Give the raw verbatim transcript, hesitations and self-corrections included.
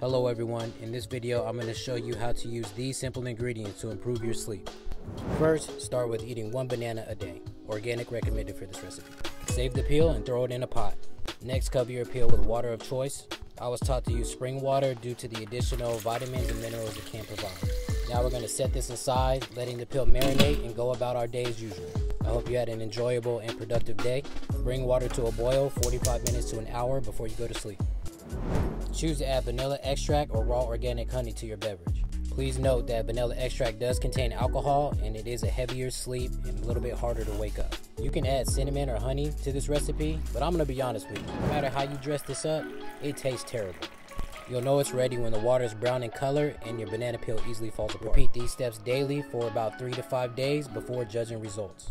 Hello everyone, in this video I'm going to show you how to use these simple ingredients to improve your sleep. First, start with eating one banana a day, organic recommended for this recipe. Save the peel and throw it in a pot. Next, cover your peel with water of choice. I was taught to use spring water due to the additional vitamins and minerals it can provide. Now we're going to set this aside, letting the peel marinate and go about our day as usual. I hope you had an enjoyable and productive day. Bring water to a boil forty-five minutes to an hour before you go to sleep. Choose to add vanilla extract or raw organic honey to your beverage. Please note that vanilla extract does contain alcohol and it is a heavier sleep and a little bit harder to wake up. You can add cinnamon or honey to this recipe, but I'm going to be honest with you, no matter how you dress this up, it tastes terrible. You'll know it's ready when the water is brown in color and your banana peel easily falls apart. Repeat these steps daily for about three to five days before judging results.